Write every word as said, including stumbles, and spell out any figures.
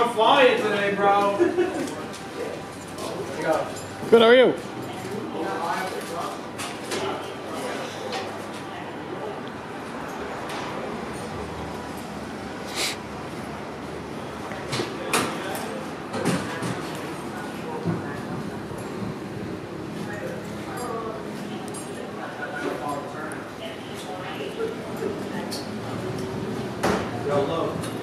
I'm flying today, bro. Good, how are you? Hello.